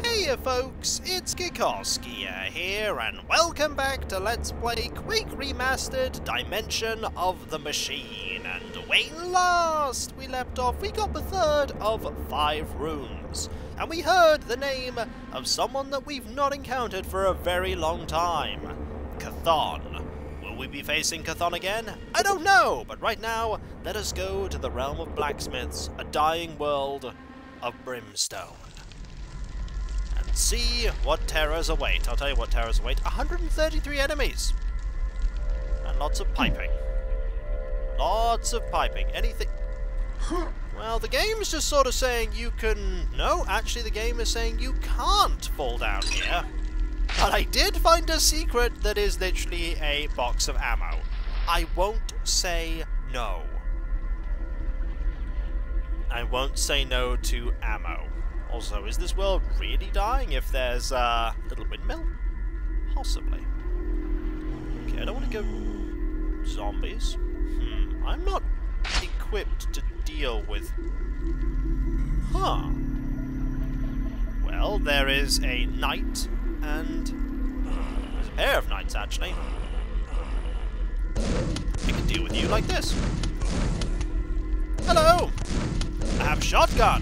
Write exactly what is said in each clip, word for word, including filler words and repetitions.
Hey folks, it's Kikoskia here, and welcome back to Let's Play Quake Remastered Dimension of the Machine. And when last we left off, we got the third of five rooms, and we heard the name of someone that we've not encountered for a very long time, C'thon. Will we be facing C'thon again? I don't know, but right now, let us go to the realm of blacksmiths, a dying world of brimstone. See what terrors await. I'll tell you what terrors await. one hundred thirty-three enemies! And lots of piping. Lots of piping. Anything... Well, the game's just sort of saying you can... No, actually the game is saying you can't fall down here. But I did find a secret that is literally a box of ammo. I won't say no. I won't say no to ammo. Also, is this world really dying if there's a uh, little windmill? Possibly. Okay, I don't want to go... zombies. Hmm, I'm not equipped to deal with... Huh. Well, there is a knight and... There's a pair of knights, actually. I can deal with you like this. Hello! I have a shotgun!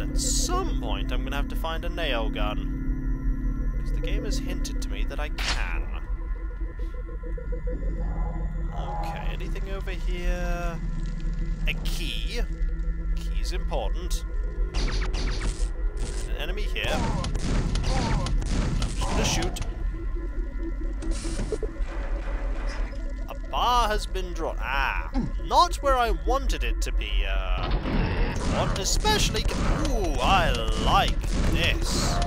At some point, I'm going to have to find a nail gun. Because the game has hinted to me that I can. Okay, anything over here? A key. Key's important. There's an enemy here. I'm just going to shoot. A bar has been drawn. Ah! Not where I wanted it to be, uh... especially... Ooh, I like this.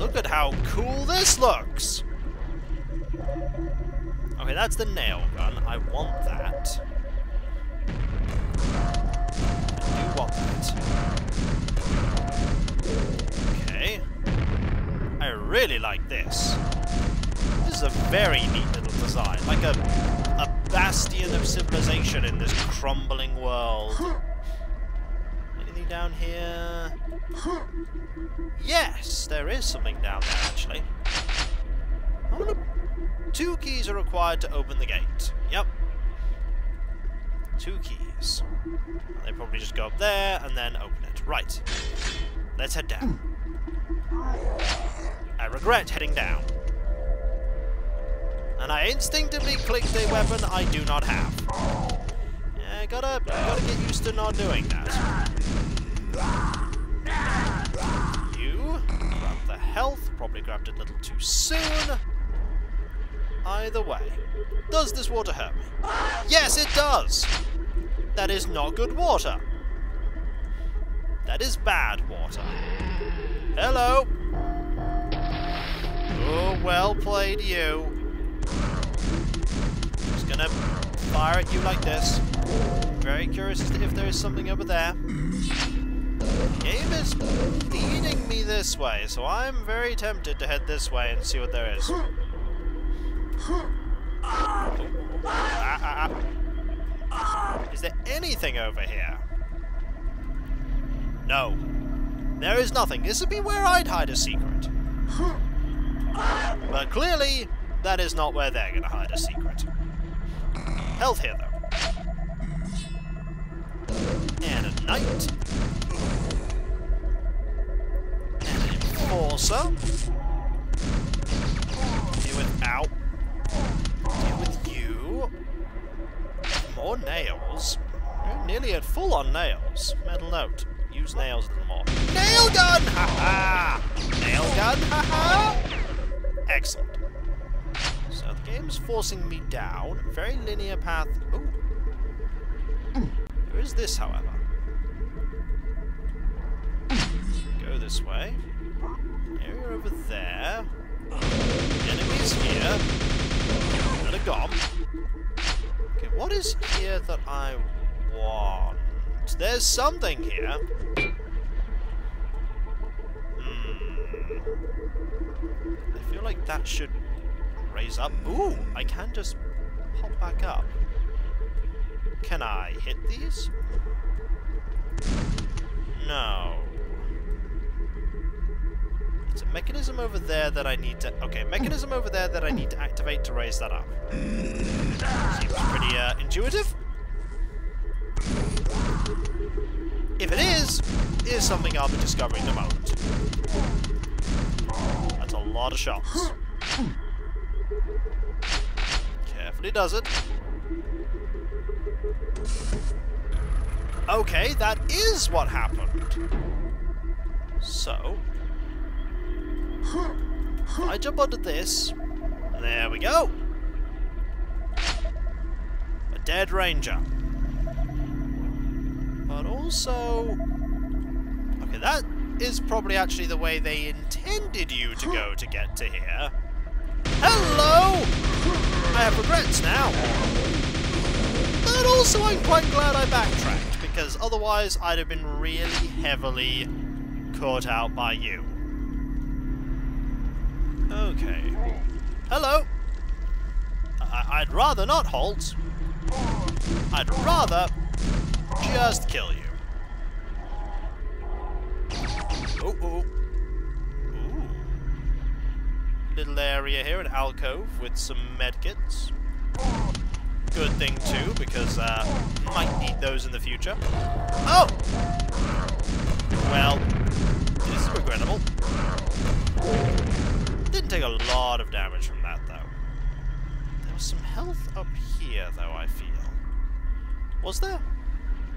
Look at how cool this looks! Okay, that's the nail gun. I want that. I do want that. Okay. I really like this. This is a very neat little design. Like a, a bastion of civilization in this crumbling world. Down here... Yes! There is something down there, actually. I wanna... Two keys are required to open the gate. Yep. Two keys. They probably just go up there and then open it. Right. Let's head down. I regret heading down. And I instinctively clicked a weapon I do not have. Yeah, I gotta, gotta get used to not doing that. You grabbed the health, probably grabbed it a little too soon. Either way, does this water hurt me? Yes, it does! That is not good water. That is bad water. Hello! Oh, well played, you. Just gonna fire at you like this. Very curious as to if there is something over there. The game is leading me this way, so I'm very tempted to head this way and see what there is. Oh. Ah, ah, ah. Is there anything over here? No. There is nothing. This would be where I'd hide a secret. But clearly, that is not where they're going to hide a secret. Health here, though. And a knight. Also, deal with ow. Deal with you. More nails. We're nearly at full on nails. Metal note. Use nails a little more. Nail gun! Ha ha! Nail gun! Ha ha! Excellent. So the game's forcing me down. Very linear path. Ooh. There is this, however. Go this way. Area over there. Enemies here. And a gob. Okay, what is here that I want? There's something here. Hmm. I feel like that should raise up. Ooh, I can just pop back up. Can I hit these? No. It's a mechanism over there that I need to... Okay, mechanism over there that I need to activate to raise that up. Seems pretty uh, intuitive. If it is, it is something I'll be discovering in a moment. That's a lot of shots. Carefully does it. Okay, that is what happened. So... I jump onto this. There we go. A dead ranger. But also... Okay, that is probably actually the way they intended you to go to get to here. Hello! I have regrets now. But also I'm quite glad I backtracked, because otherwise I'd have been really heavily caught out by you. Okay. Hello! I I'd rather not halt. I'd rather... just kill you. Oh, oh. Ooh. Little area here, an alcove with some medkits. Good thing too, because uh, might need those in the future. Oh! Well, this is regrettable. Didn't take a lot of damage from that though. There was some health up here though, I feel. Was there?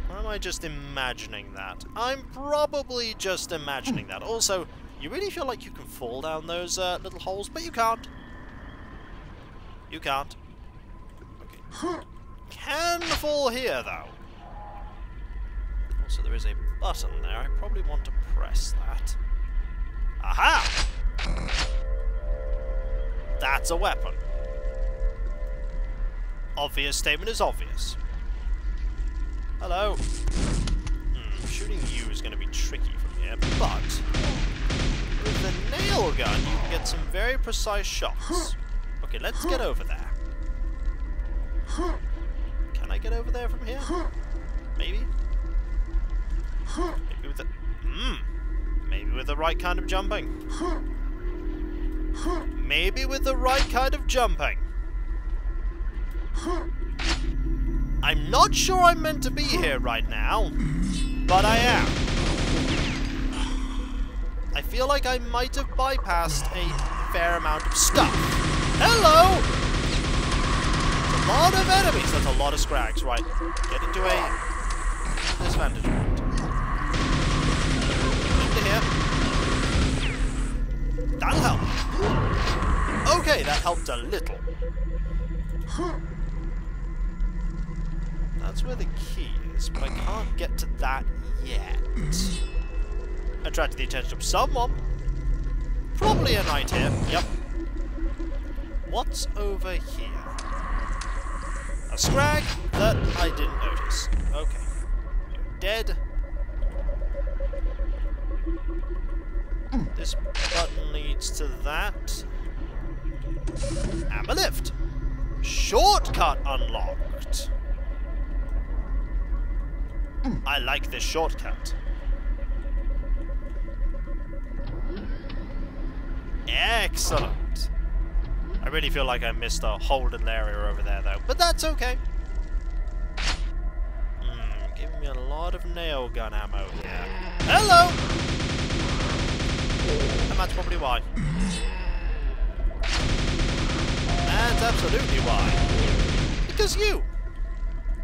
Or am I just imagining that? I'm probably just imagining that. Also, you really feel like you can fall down those uh, little holes, but you can't. You can't. Okay. Can fall here, though. Also, there is a button there. I probably want to press that. Aha! That's a weapon. Obvious statement is obvious. Hello. Hmm, shooting you is going to be tricky from here, but with the nail gun you can get some very precise shots. Okay, let's get over there. Can I get over there from here? Maybe? Maybe with the... Hmm. Maybe with the right kind of jumping. Maybe with the right kind of jumping. I'm not sure I'm meant to be here right now, but I am. I feel like I might have bypassed a fair amount of stuff. Hello! That's a lot of enemies. That's a lot of scrags. Right, get into a disadvantage point. Into here. That'll help. Okay, that helped a little. That's where the key is, but I can't get to that yet. Attracted the attention of someone. Probably a knight here. Yep. What's over here? A scrag that I didn't notice. Okay. You're dead. This button leads to that. Amber lift. Shortcut unlocked. I like this shortcut. Excellent. I really feel like I missed a whole little area over there though, but that's okay. Mm, giving me a lot of nail gun ammo here. Hello! And that's probably why. That's absolutely why. Because you!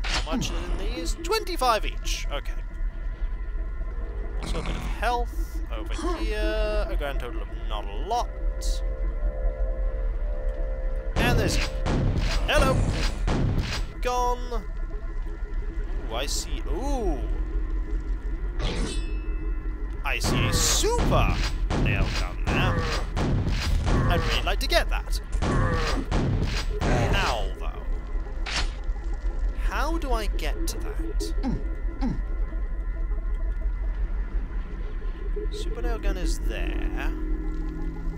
How much in these? twenty-five each. Okay. So a bit of health over here. A grand total of not a lot. And there's you. Hello. Gone. Ooh, I see. Ooh. I see a super nail gun there. I'd really like to get that. Now, though. How do I get to that? Mm, mm. Super nail gun is there.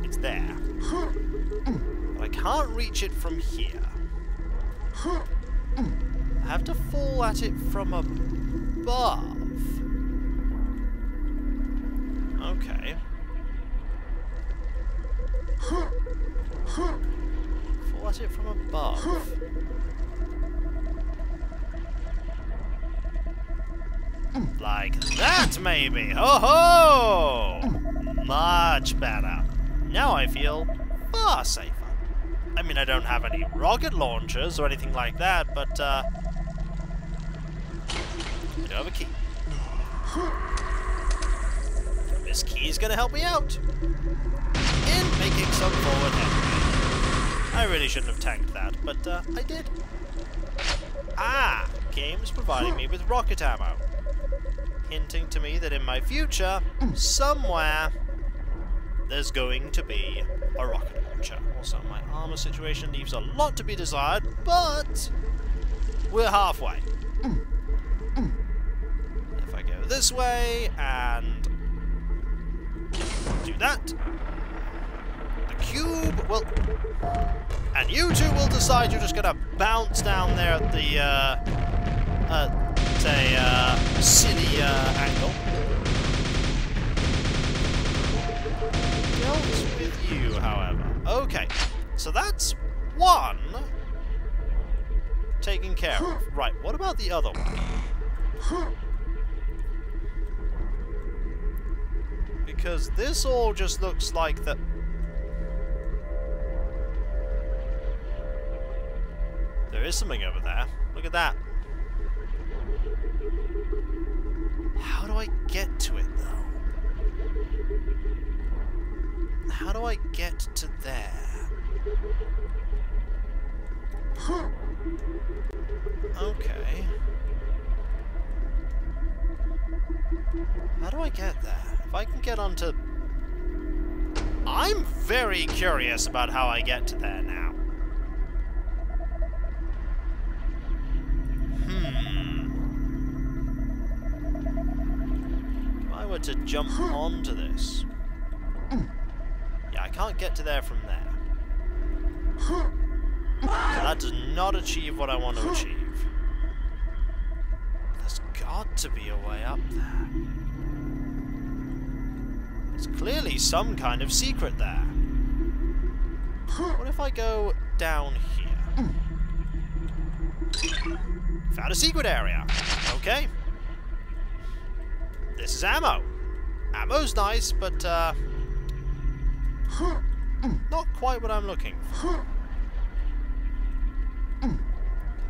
It's there. Mm. But I can't reach it from here. Mm. I have to fall at it from above. Okay. Fall at it from above. Like that, maybe! Ho ho! Much better. Now I feel far safer. I mean, I don't have any rocket launchers or anything like that, but, uh... I do have a key. This key's gonna help me out in making some forward headway. I really shouldn't have tanked that, but, uh, I did. Ah! Game's providing me with rocket ammo. Hinting to me that in my future, somewhere, there's going to be a rocket launcher. Also, my armor situation leaves a lot to be desired, but we're halfway. If I go this way and do that, the cube will... And you two will decide you're just going to bounce down there at the, uh, uh, say, uh, city, uh, angle. Dealt with you, however. Okay, so that's one taken care of. Right, what about the other one? Because this all just looks like the... There is something over there. Look at that. How do I get to it, though? How do I get to there? Okay. How do I get there? If I can get onto... I'm very curious about how I get to there now. Hmm. If I were to jump onto this... Yeah, I can't get to there from there. So that does not achieve what I want to achieve. There's got to be a way up there. There's clearly some kind of secret there. What if I go down here? Found a secret area. Okay. This is ammo. Ammo's nice, but, uh... not quite what I'm looking for.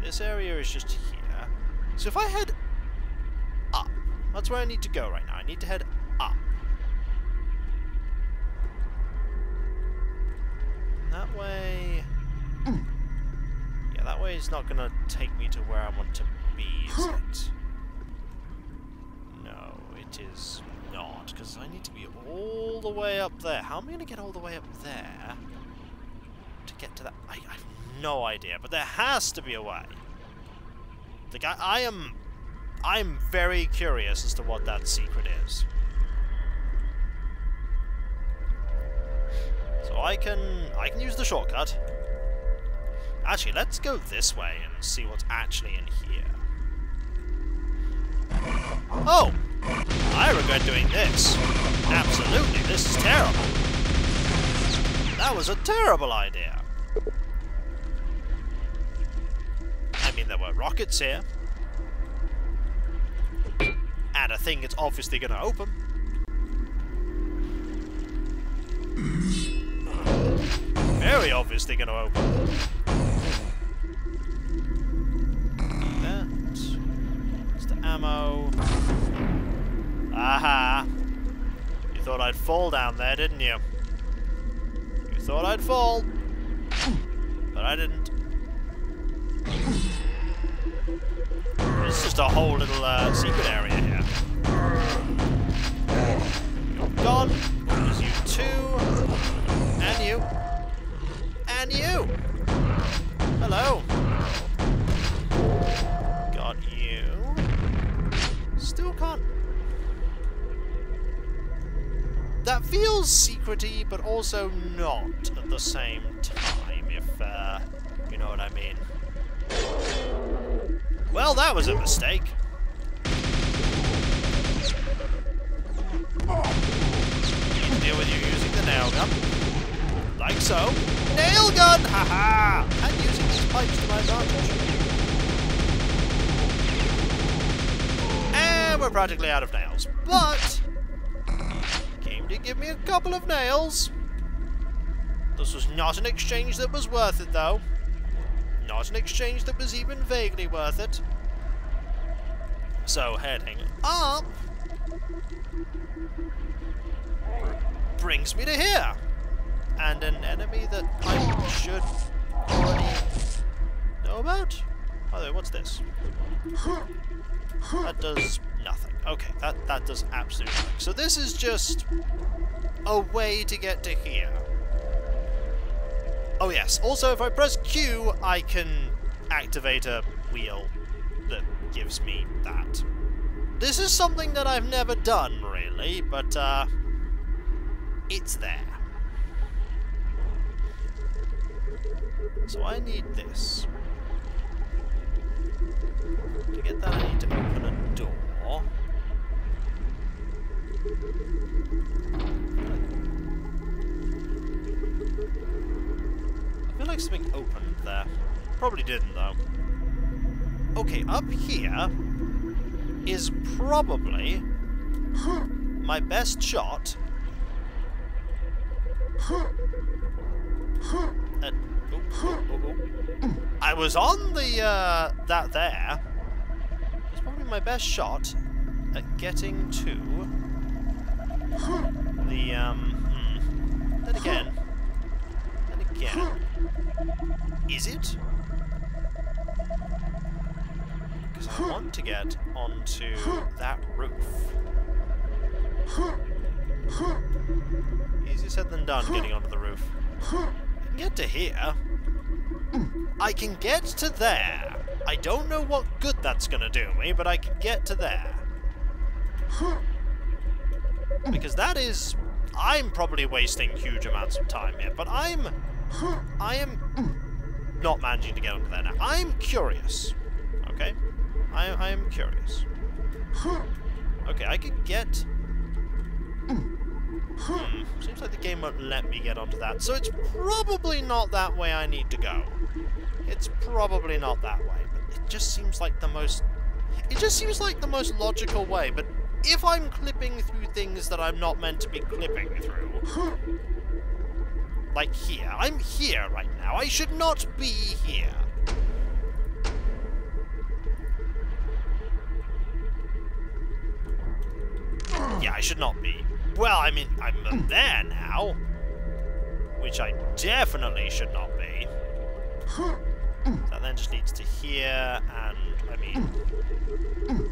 This area is just here. So if I head up, that's where I need to go right now. I need to head up. That way... Yeah, that way is not going to take me to where I want to be, is it? No, it is not, because I need to be all the way up there. How am I going to get all the way up there to get to that? I, I have no idea, but there has to be a way. Like, I, I am... I'm very curious as to what that secret is. So I can... I can use the shortcut. Actually, let's go this way and see what's actually in here. Oh! I regret doing this. Absolutely, this is terrible. That was a terrible idea. I mean, there were rockets here. And I think it's obviously going to open. Very obviously going to open. Ammo. Aha! You thought I'd fall down there, didn't you? You thought I'd fall, but I didn't. It's just a whole little uh, secret area here. You're gone. There's you too, and you, and you. Hello. Got you. Still can't... That feels secret-y, but also not at the same time, if, uh, you know what I mean. Well, that was a mistake. gun! Haha! -ha. I'm using these pipes to my advantage. And we're practically out of nails. But came to give me a couple of nails. This was not an exchange that was worth it, though. Not an exchange that was even vaguely worth it. So, heading up brings me to here. And an enemy that I should already know about? By the way, what's this? That does nothing. Okay, that, that does absolutely nothing. So this is just a way to get to here. Oh yes, also if I press Q, I can activate a wheel that gives me that. This is something that I've never done, really, but uh, it's there. So I need this. To get that, I need to open a door. I feel like something opened there. Probably didn't, though. Okay, up here is probably my best shot at... Oh, oh, oh. I was on the, uh, that there. It's probably my best shot at getting to the, um, hmm. Then again. Then again. Is it? Because I want to get onto that roof. Easier said than done, getting onto the roof. Get to here. I can get to there. I don't know what good that's going to do me, but I can get to there. Because that is... I'm probably wasting huge amounts of time here, but I'm... I am not managing to get onto there now. I'm curious. Okay? I, I am curious. Okay, I could get... Hmm, seems like the game won't let me get onto that, so it's probably not that way I need to go. It's probably not that way, but it just seems like the most... It just seems like the most logical way, but if I'm clipping through things that I'm not meant to be clipping through... Like here. I'm here right now. I should not be here. Yeah, I should not be. Well, I mean, I'm there now, which I definitely should not be. That then just leads to here, and, I mean,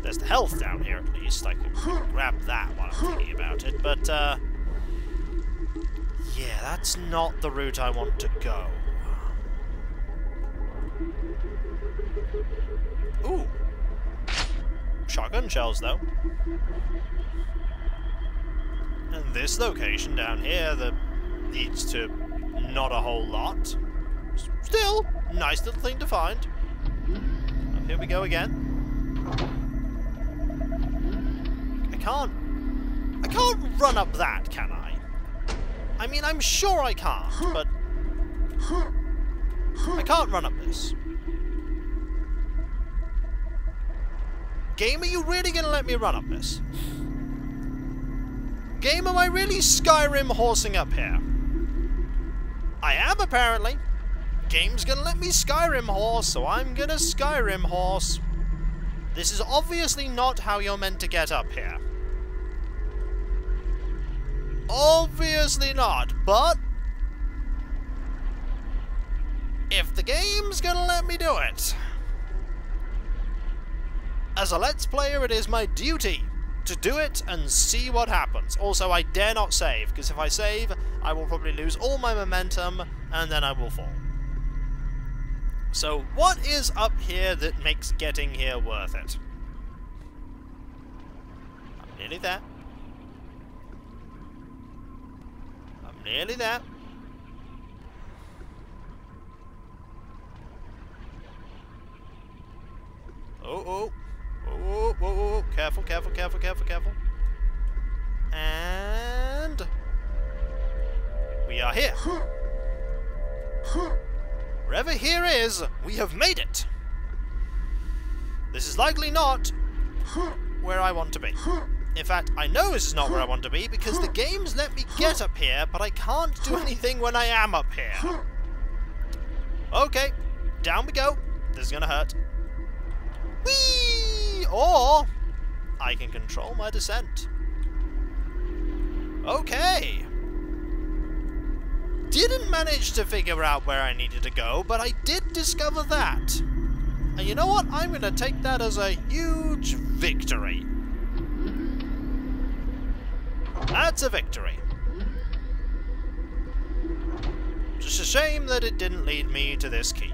there's the health down here at least. I can grab that while I'm thinking about it, but, uh, yeah, that's not the route I want to go. Ooh. Shotgun shells, though. And this location down here that leads to not a whole lot. Still, nice little thing to find. Oh, here we go again. I can't... I can't run up that, can I? I mean, I'm sure I can't, but... I can't run up this. Game, are you really gonna let me run up this? Game, am I really Skyrim horsing up here? I am, apparently. Game's gonna let me Skyrim horse, so I'm gonna Skyrim horse. This is obviously not how you're meant to get up here. Obviously not, but... If the game's gonna let me do it... As a Let's Player, it is my duty to do it and see what happens. Also, I dare not save, because if I save, I will probably lose all my momentum, and then I will fall. So, what is up here that makes getting here worth it? I'm nearly there. I'm nearly there. Oh, oh. Whoa, whoa, whoa, careful, careful, careful, careful, careful. And... we are here. whatever here is, we have made it! This is likely not where I want to be. In fact, I know this is not where I want to be, because the game's let me get up here, but I can't do anything when I am up here. Okay, down we go. This is gonna hurt. Whee! Or I can control my descent. Okay. Didn't manage to figure out where I needed to go, but I did discover that. And you know what? I'm gonna take that as a huge victory. That's a victory. Just a shame that it didn't lead me to this key.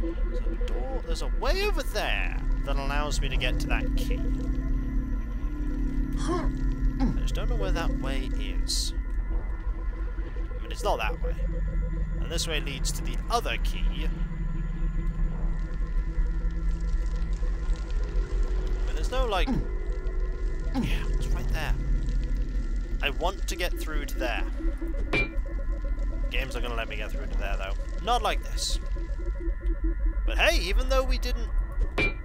There's a door. There's a way over there that allows me to get to that key. I just don't know where that way is. I mean, it's not that way. And this way leads to the other key. But there's no, like... Yeah, it's right there. I want to get through to there. Games are going to let me get through to there, though. Not like this. But hey, even though we didn't... Mm,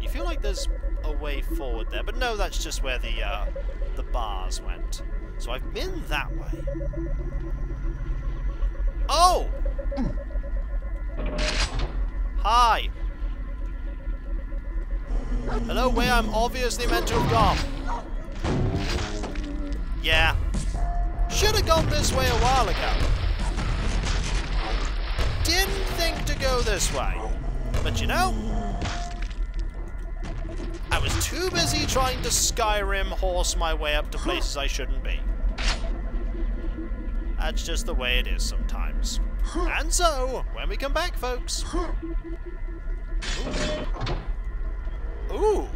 you feel like there's a way forward there. But no, that's just where the, uh, the bars went. So I've been that way. Oh! Hi! Hello, where I'm obviously meant to have gone. Yeah. Should have gone this way a while ago. Didn't think to go this way. But you know, I was too busy trying to Skyrim horse my way up to places I shouldn't be. That's just the way it is sometimes. And so, when we come back, folks... Ooh. Ooh!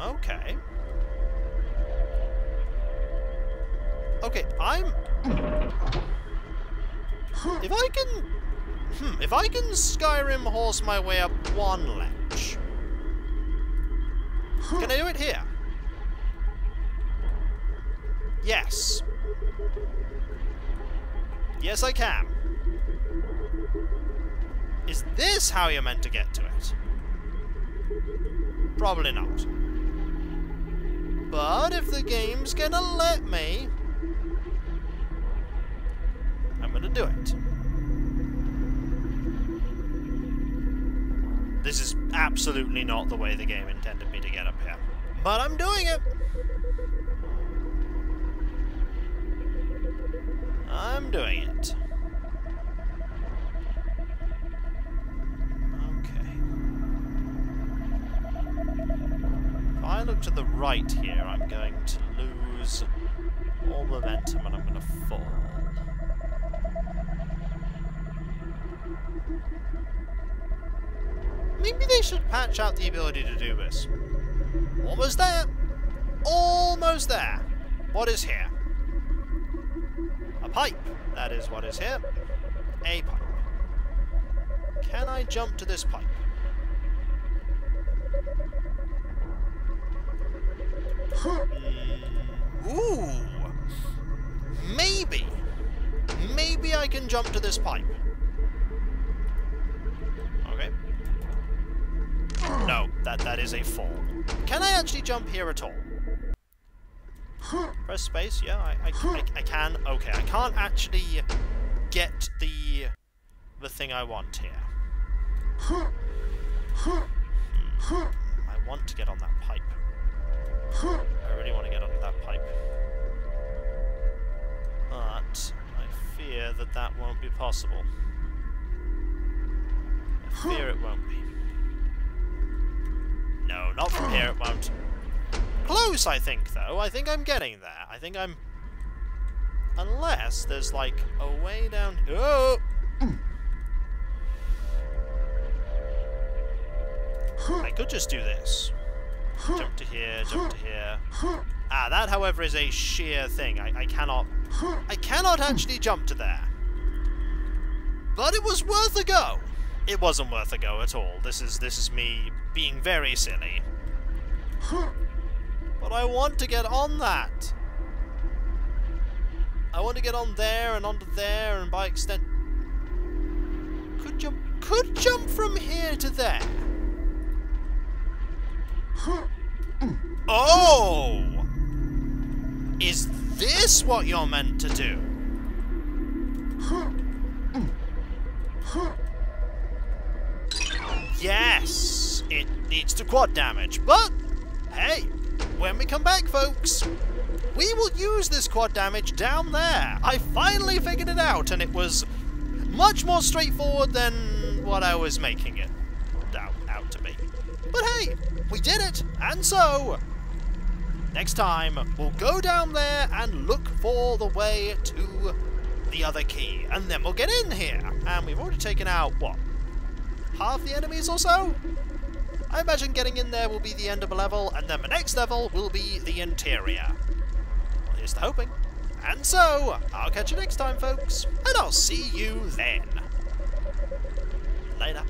Okay. Okay, I'm... If I can... Hmm, if I can Skyrim horse my way up one ledge... Can I do it here? Yes. Yes, I can. Is this how you're meant to get to it? Probably not. But if the game's gonna let me, I'm gonna do it. This is absolutely not the way the game intended me to get up here. But I'm doing it! I'm doing it. If I look to the right here, I'm going to lose all momentum and I'm going to fall. Maybe they should patch out the ability to do this. Almost there! Almost there! What is here? A pipe! That is what is here. A pipe. Can I jump to this pipe? Ooh! Maybe! Maybe I can jump to this pipe. Okay. No, that, that is a fall. Can I actually jump here at all? Press space, yeah, I, I, I, I can. Okay, I can't actually get the, the thing I want here. Hmm. I want to get on that pipe. I really want to get onto that pipe. But I fear that that won't be possible. I fear it won't be. No, not from here it won't. Close, I think, though. I think I'm getting there. I think I'm... Unless there's, like, a way down... Oh! I could just do this. Jump to here, jump to here. Ah, that, however, is a sheer thing. I, I cannot... I cannot actually jump to there. But it was worth a go! It wasn't worth a go at all. This is, this is me being very silly. But I want to get on that. I want to get on there and onto there and by extent... Could jump... Could jump from here to there! Oh! Is this what you're meant to do? Yes! It leads to quad damage, but... Hey! When we come back, folks, we will use this quad damage down there! I finally figured it out, and it was much more straightforward than what I was making it out, out to be. But hey, we did it! And so, next time, we'll go down there and look for the way to the other key, and then we'll get in here! And we've already taken out, what, half the enemies or so? I imagine getting in there will be the end of a level, and then the next level will be the interior. Well, here's the hoping. And so, I'll catch you next time, folks, and I'll see you then. Later.